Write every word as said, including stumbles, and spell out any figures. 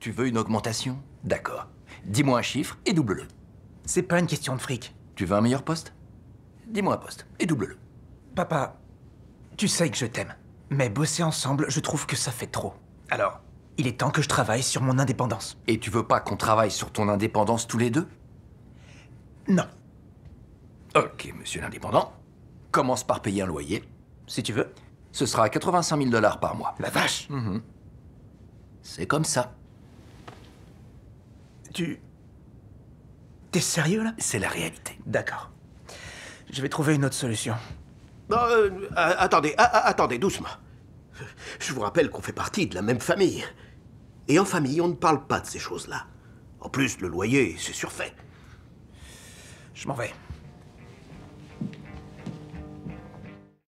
Tu veux une augmentation? D'accord. Dis-moi un chiffre et double-le. C'est pas une question de fric. Tu veux un meilleur poste? Dis-moi un poste et double-le. Papa, tu sais que je t'aime. Mais bosser ensemble, je trouve que ça fait trop. Alors, il est temps que je travaille sur mon indépendance. Et tu veux pas qu'on travaille sur ton indépendance tous les deux? Non. Ok, monsieur l'indépendant. Commence par payer un loyer. Si tu veux. Ce sera quatre-vingt-cinq mille dollars par mois. La vache! Mmh. C'est comme ça. Tu... T'es sérieux, là? C'est la réalité. D'accord. Je vais trouver une autre solution. Euh, euh, attendez, attendez, doucement. Je vous rappelle qu'on fait partie de la même famille. Et en famille, on ne parle pas de ces choses-là. En plus, le loyer, c'est surfait. Je m'en vais.